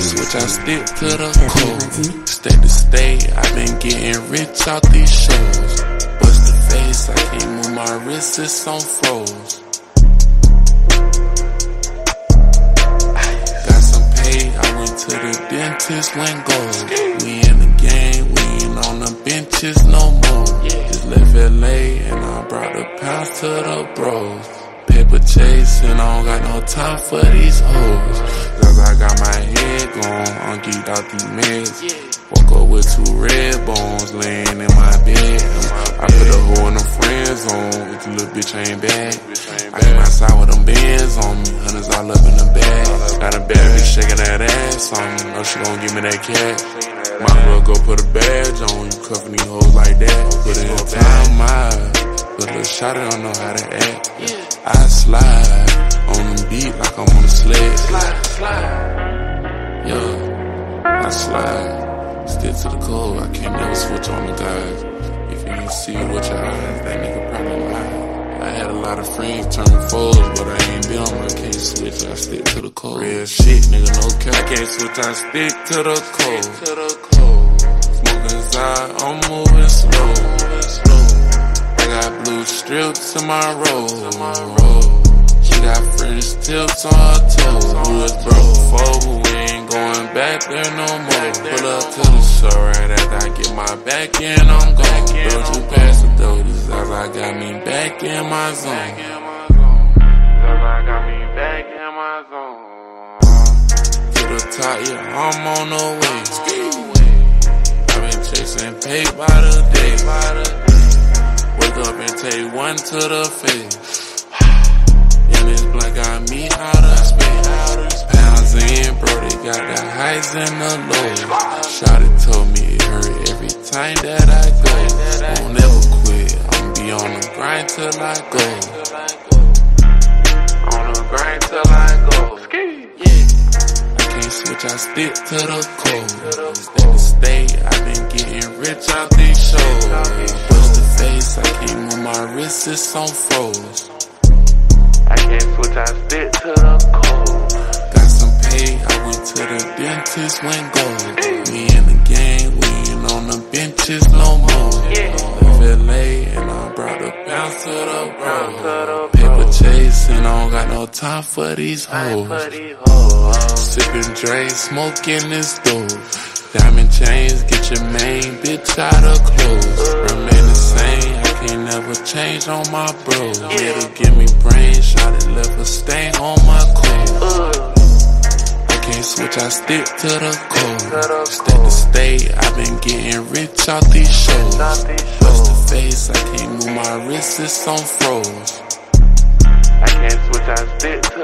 switch, I stick to the code. State to state, I've been getting rich out these shows. Bust the face, I can't move my wrist, it's on froze. Got some pay, I went to the dentist, went gold. We in the game, we ain't on the benches no more. Just left LA and I brought the pounds to the bros. Paper chasing, I don't got no time for these hoes. Cause I got my head gone, I'm geeked out these meds. Woke up with 2 red bones laying in my bed. I put a hole in the friend zone, if you little bitch I ain't bad. I came outside with them bands on me, hundreds all up in the bag. Got a bad bitch shaking that ass on me, know she gon' give me that cat. Might as well go put a badge on, you cuffin' these hoes like that. Put it in time, my little shot, I don't know how to act. I slide on the beat like I'm on a sled. Yeah, I slide, stick to the code, I can't never switch on the guys. If you ain't see it with your eyes, that nigga probably lied. I had a lot of friends turn foes, but I ain't them, I can't switch, I stick to the code. Real shit, nigga, no cap, I can't switch, I stick to the code. I'm moving slow. I got blue strips in my robe. She got French tips on her toes. We was broke before, but we ain't going back there no more. Pull up to the shore right after I get my back in, I'm gone. Don't you pass the dough, this is how I got me back in my zone. To the top, yeah, I'm on the way. Chasing pay by the day. Wake up and take one to the face. In this black got me out of space. Pounds in, bro, they got the highs and the lows. Shawty told me it hurt every time that I go. Won't ever quit, I'ma be on the grind till I go. On the grind till I go. I can't switch, I stick to the code. I've been getting rich out these shows. Bust the face, I can't move my wrist, it's on froze. I can't switch, I stick to the code. Got some pay, I went to the dentist, went gold. We in the game, we ain't on the benches no more. Left LA and I brought the pounds to the road. Paper chasing, I don't got no time for these hoes. Sipping Dre, smoking this dope. Diamond chains, get your main bitch out of clothes. Remain the same, I can't never change on my bros. It'll give me brain, shot it, left a stain on my clothes. I can't switch, I stick to the code. State to state, I've been getting rich out these shows. Bust the face, I can't move my wrist, it's on froze. I can't switch, I stick to